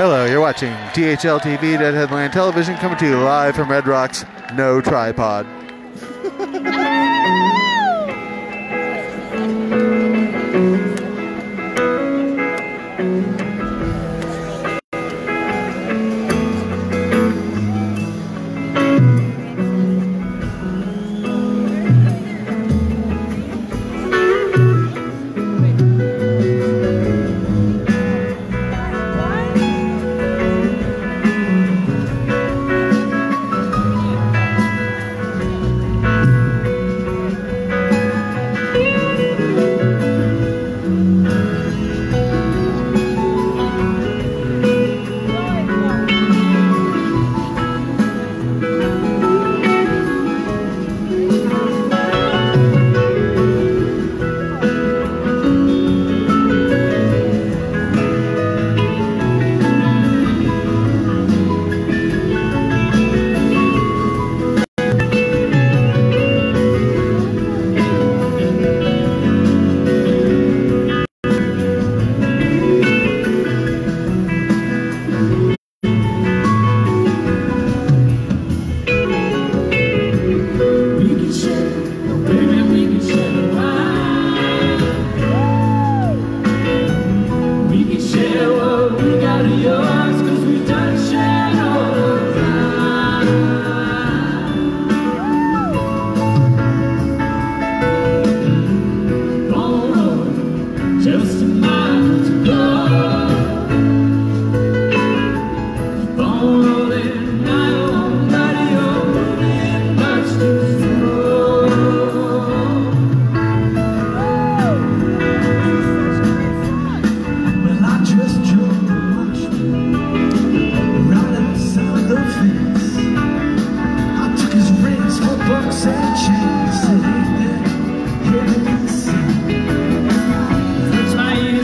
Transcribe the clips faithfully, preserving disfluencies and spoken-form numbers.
Hello, you're watching D H L T V, Deadheadland Television, coming to you live from Red Rock's No Tripod. It's my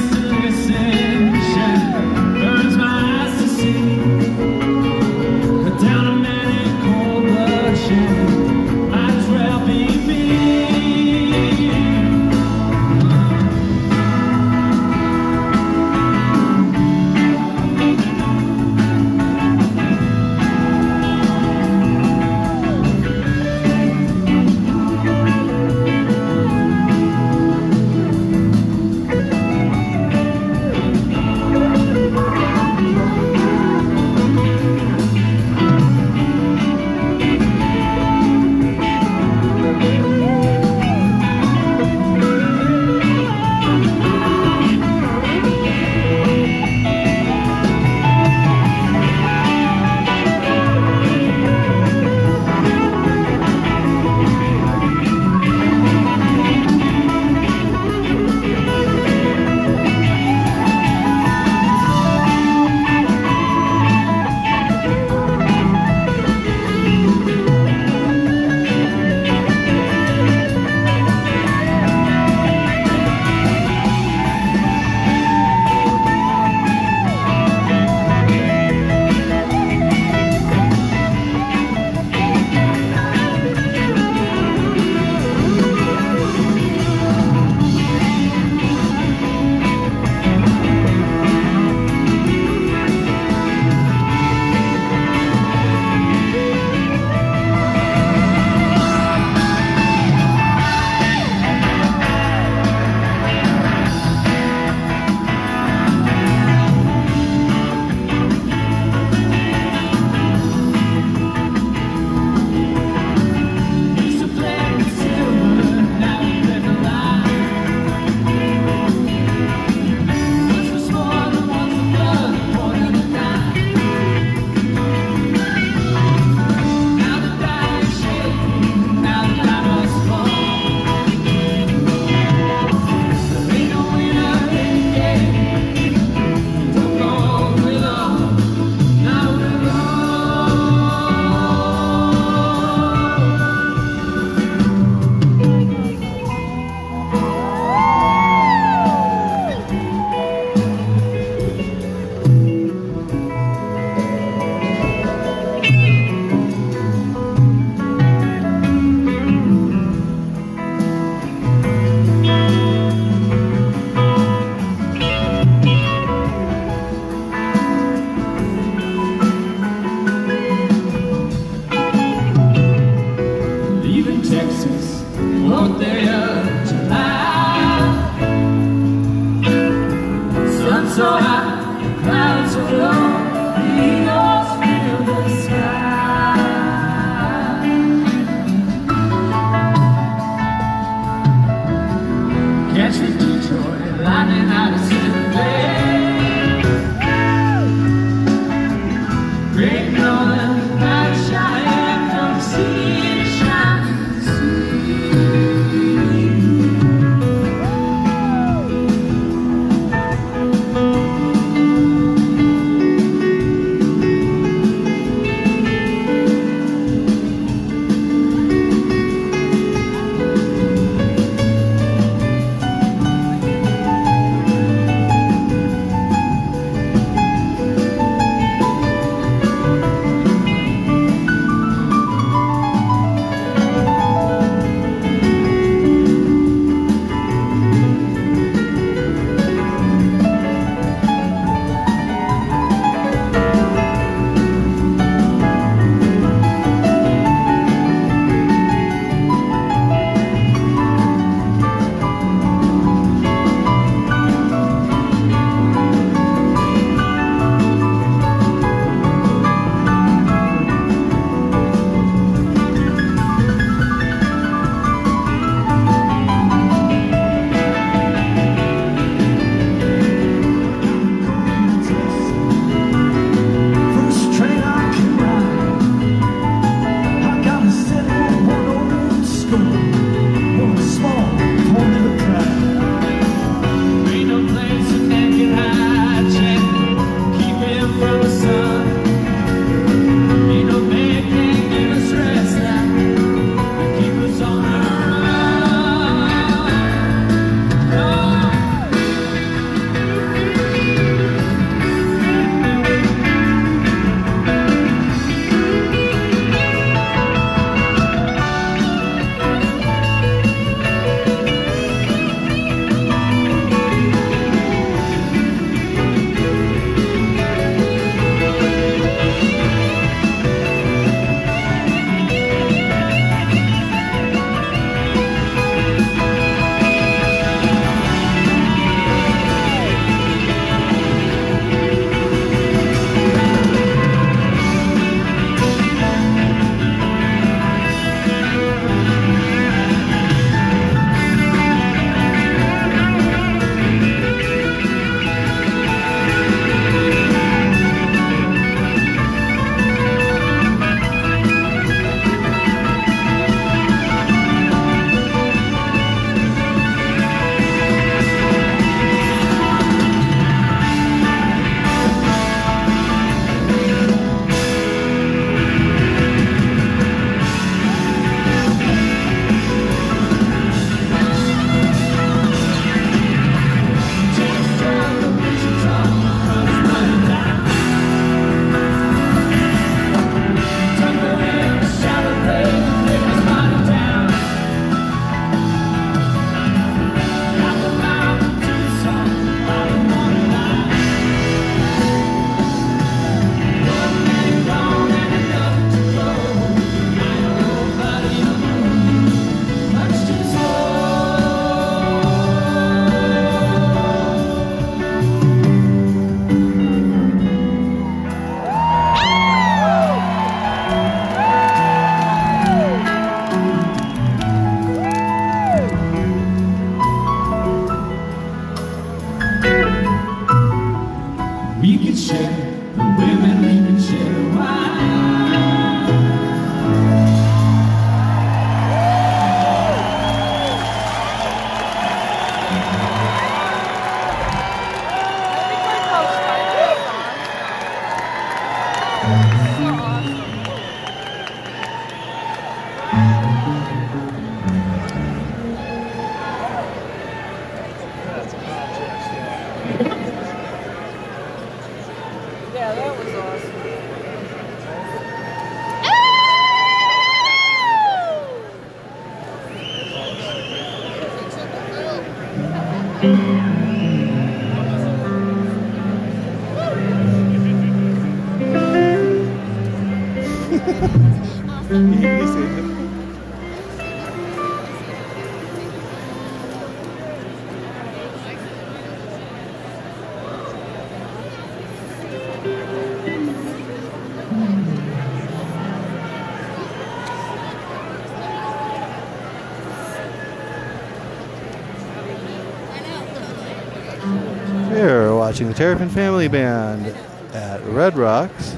You're watching the Terrapin Family Band at Red Rocks.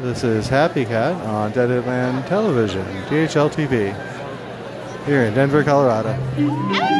This is Happy Cat on Deadheadland Television, D H L T V, here in Denver, Colorado. Mm-hmm.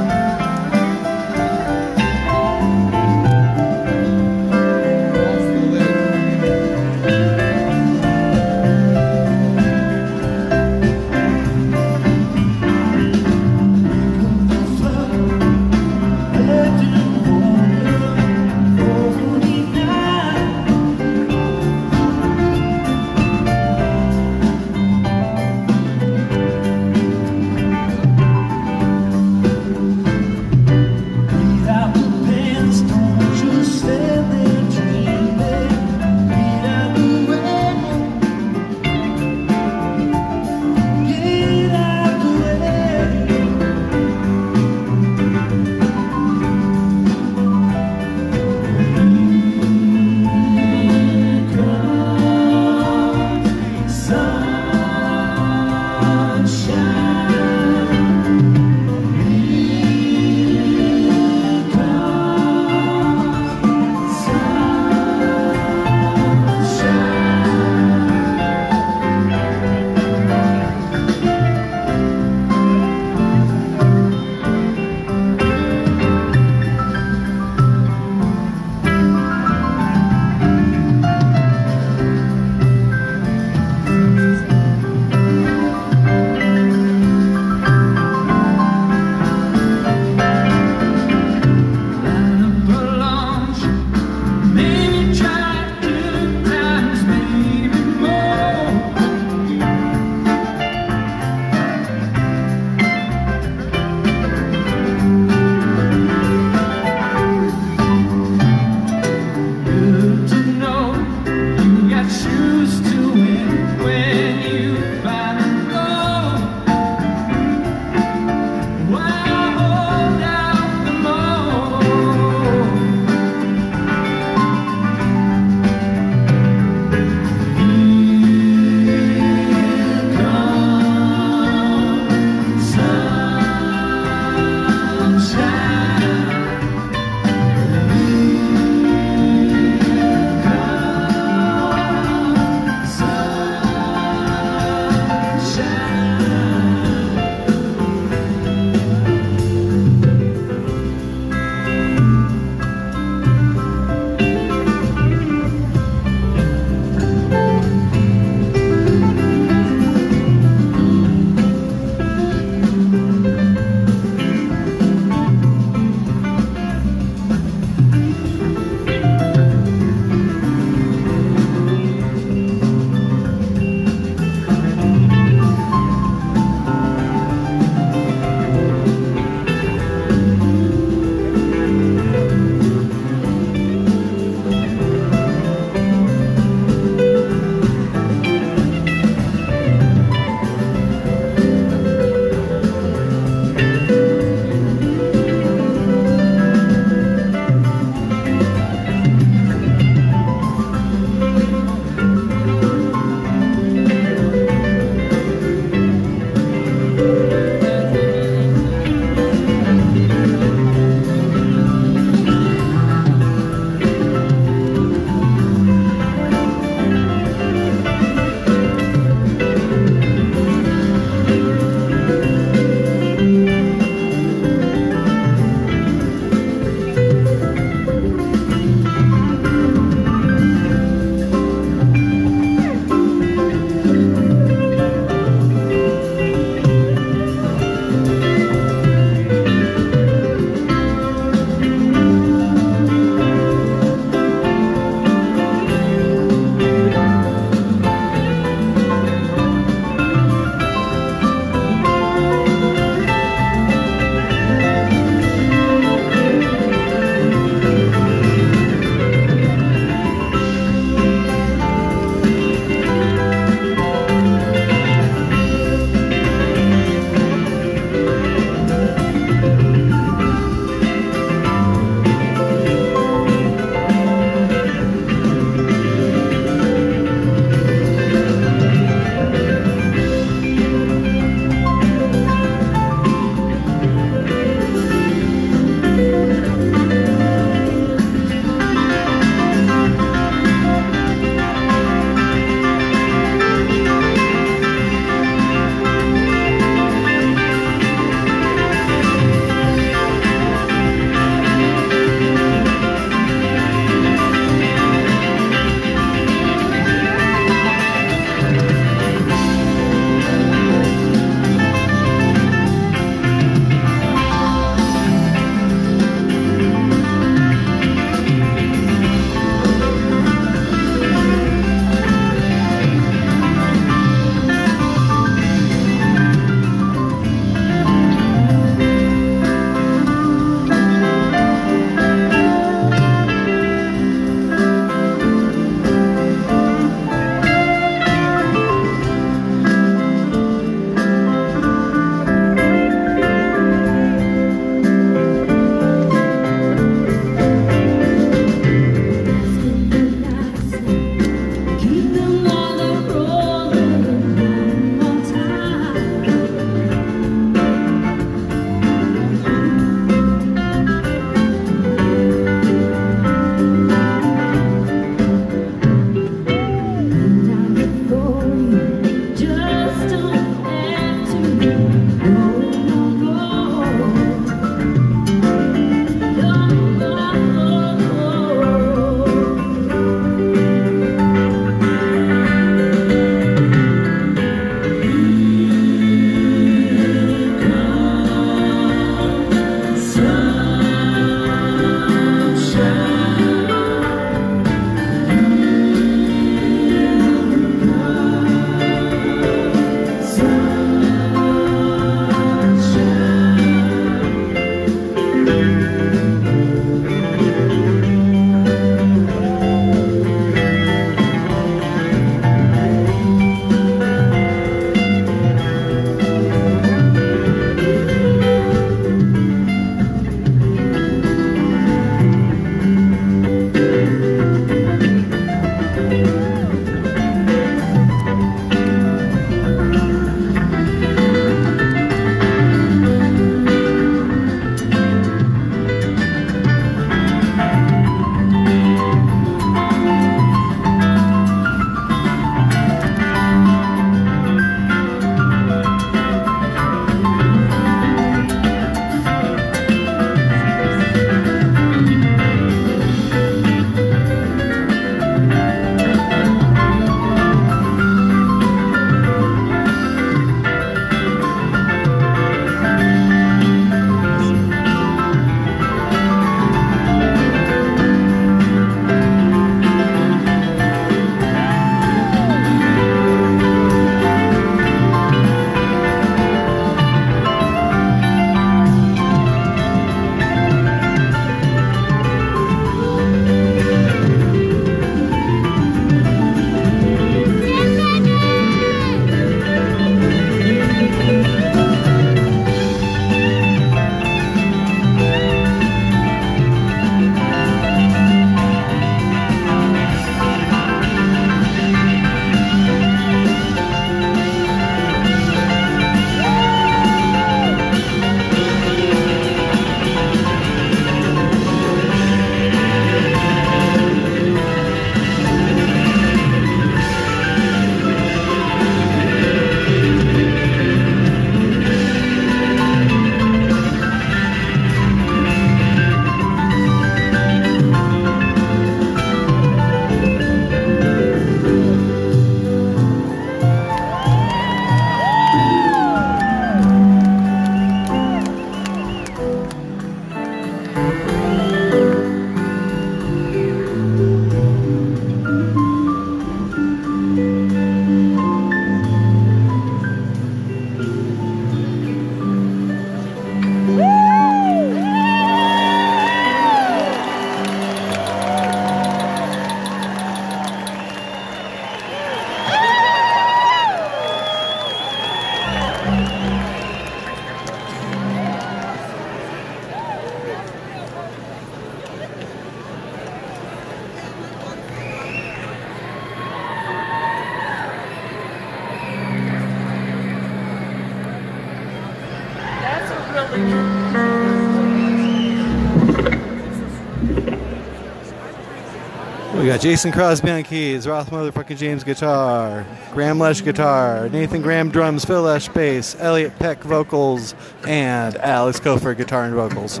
We got Jason Crosby on keys, Ross Motherfucking James guitar, Graham Lesh guitar, Nathan Graham drums, Phil Lesh bass, Elliott Peck vocals, and Alex Koford guitar and vocals.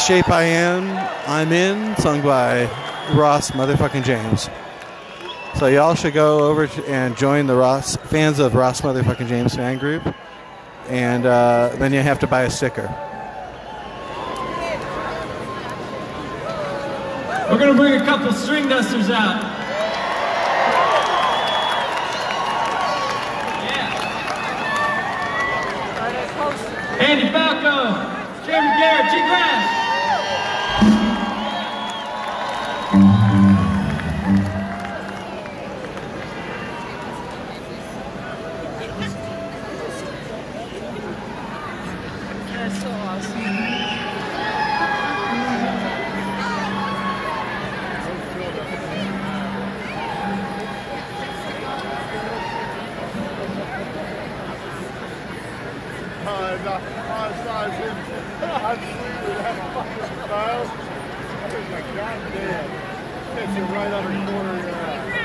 Shape I Am, I'm In, sung by Ross Motherfucking James. So y'all should go over to and join the Ross fans of Ross Motherfucking James fan group, and uh, then you have to buy a sticker. We're gonna bring a couple string dusters out. Yeah. and uh, I started absolutely that fucking style. That is a goddamn. Takes you right out of the corner of your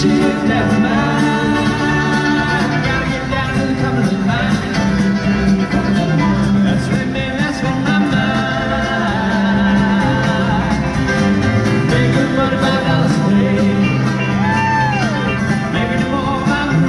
shit that's mine. I gotta get down to the Cumberland mine. That's right, man, that's what I'm mine. Make good money, five dollars a day. Maybe no more, five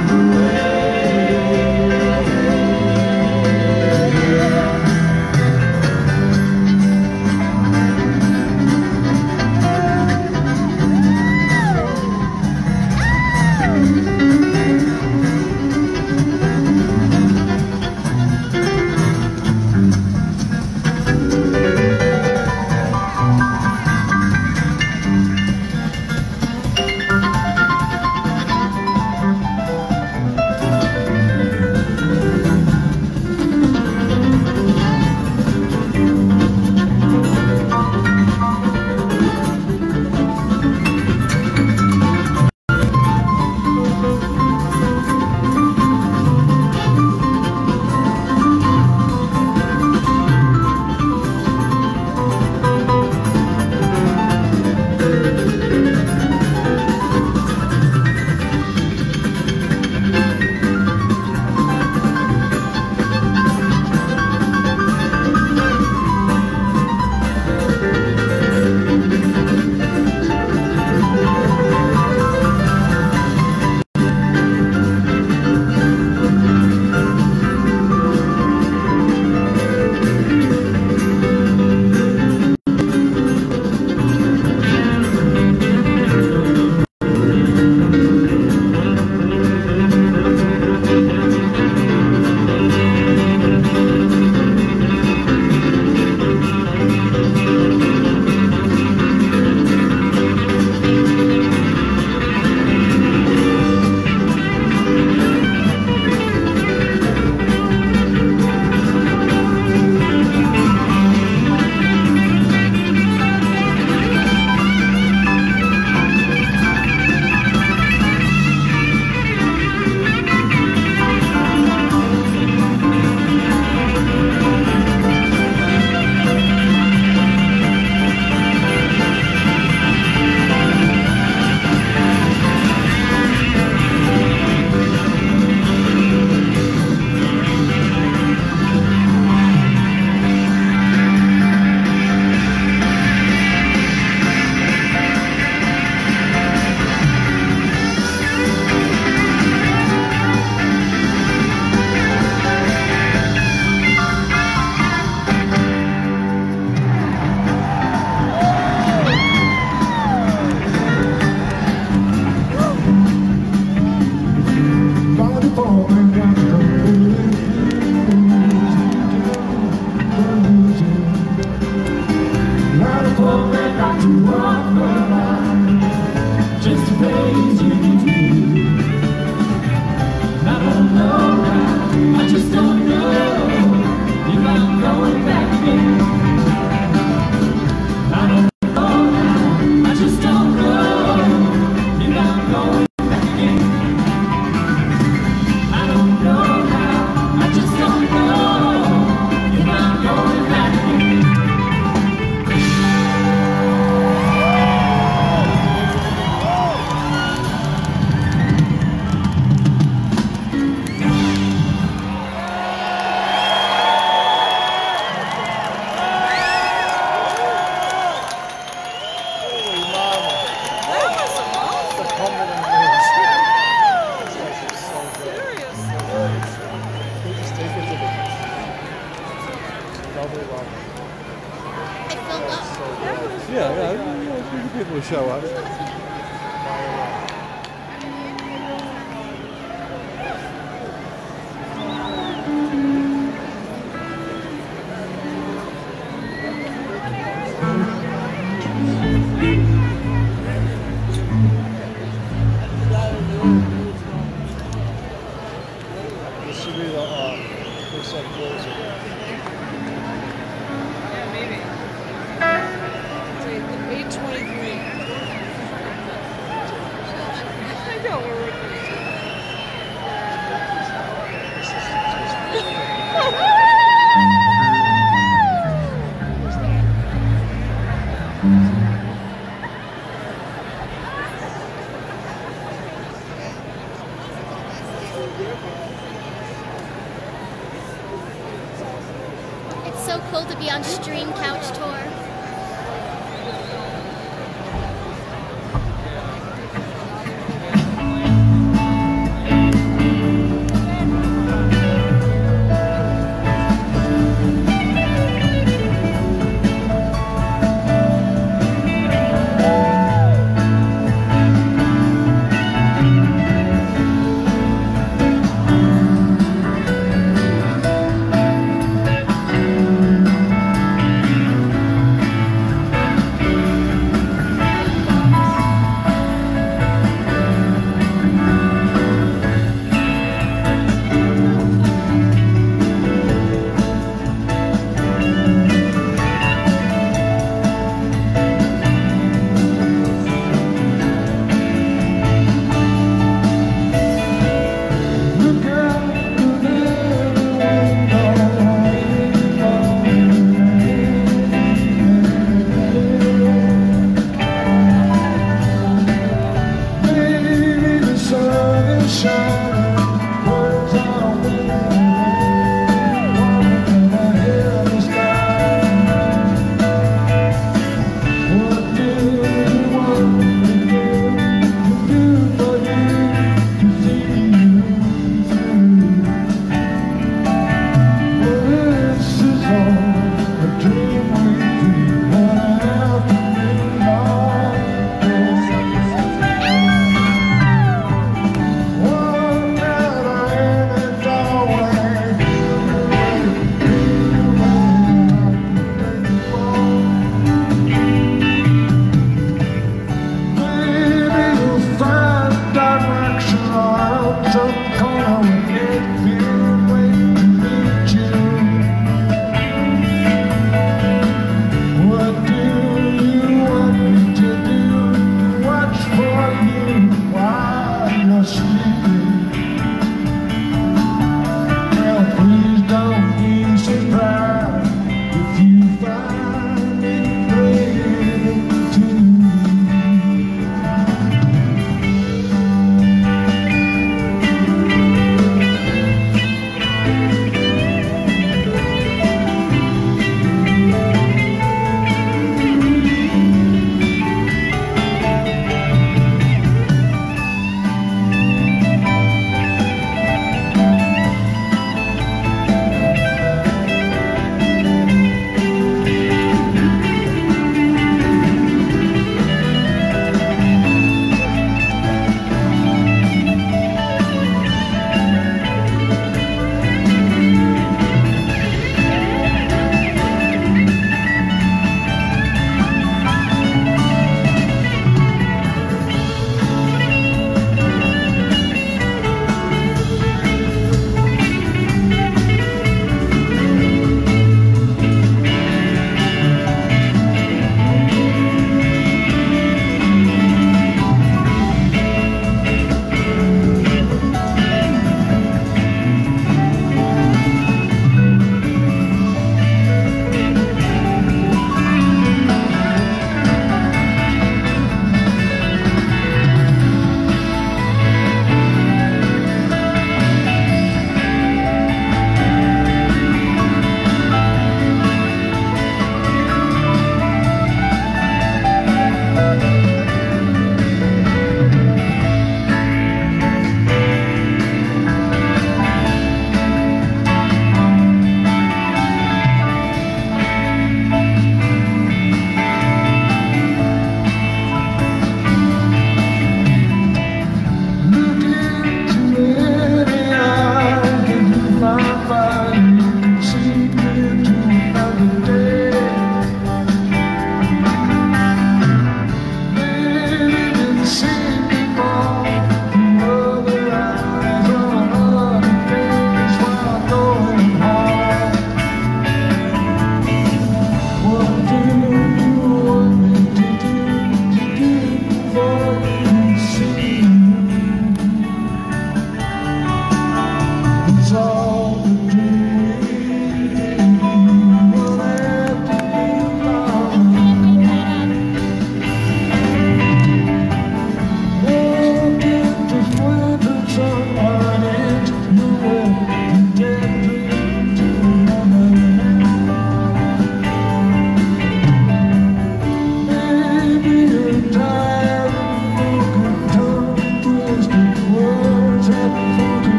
on Stream Couch Tour.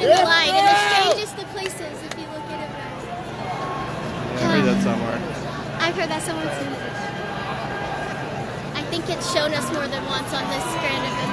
and the like, and the strangest the places if you look at it right. I heard that somewhere. I've heard that somewhere too. I think it's shown us more than once on this grand event.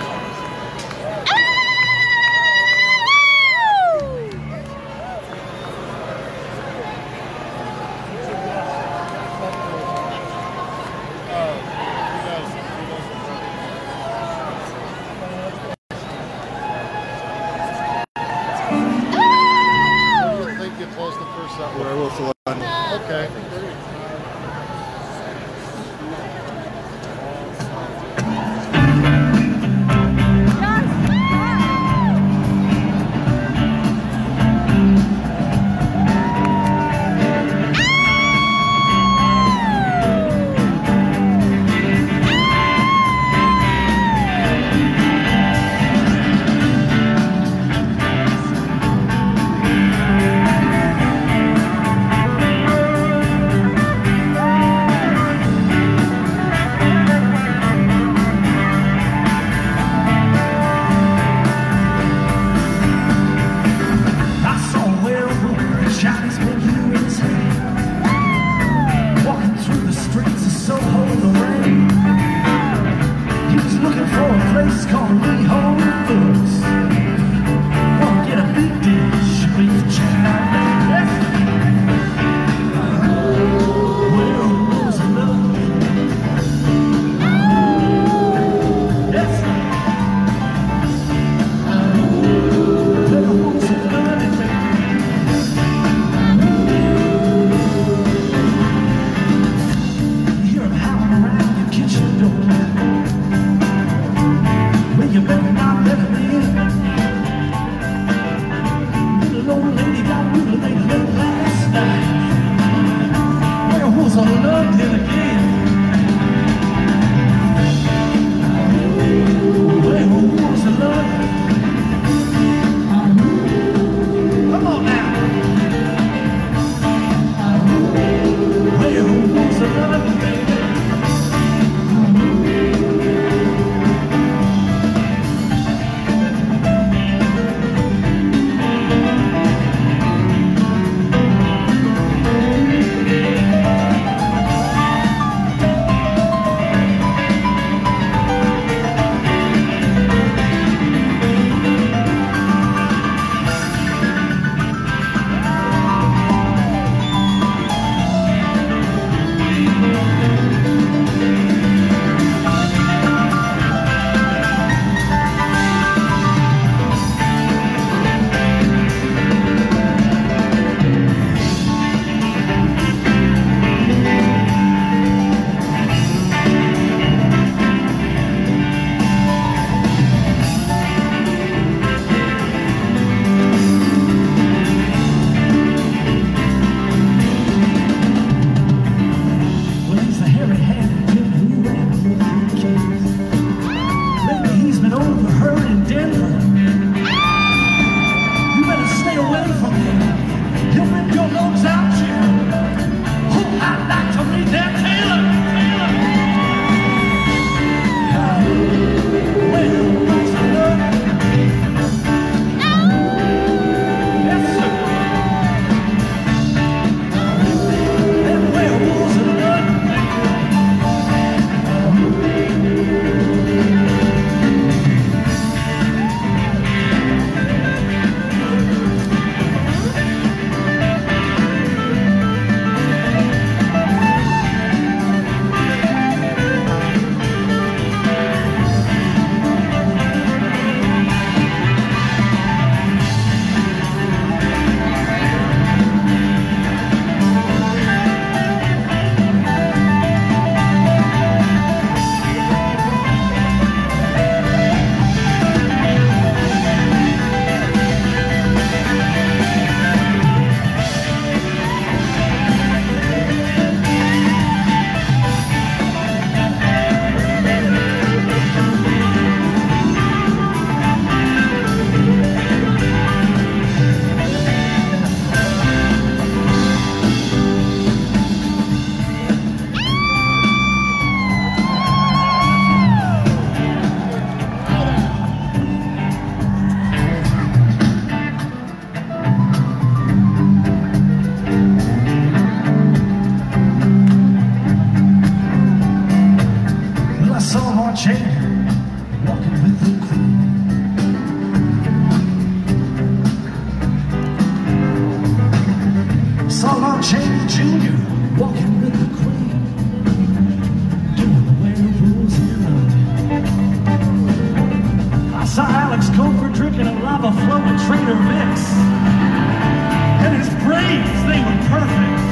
You better not. Solomon chair, walking with the queen. Solomon chair, Junior, walking with the queen. Doing the way of rules in love. I saw Alex Koford drinking a lava flow and Trader Mix. And his braids, they were perfect.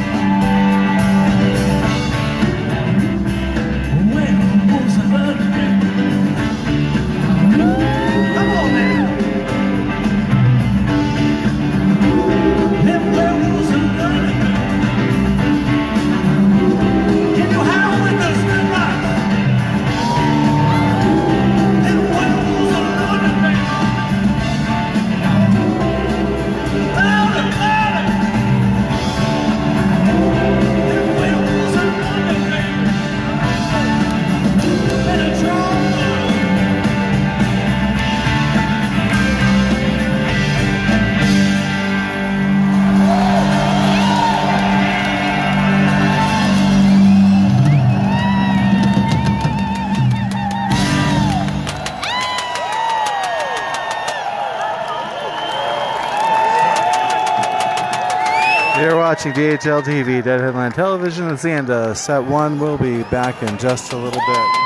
Watching D H L T V, Deadheadland Television. It's the end of set one. We'll be back in just a little bit.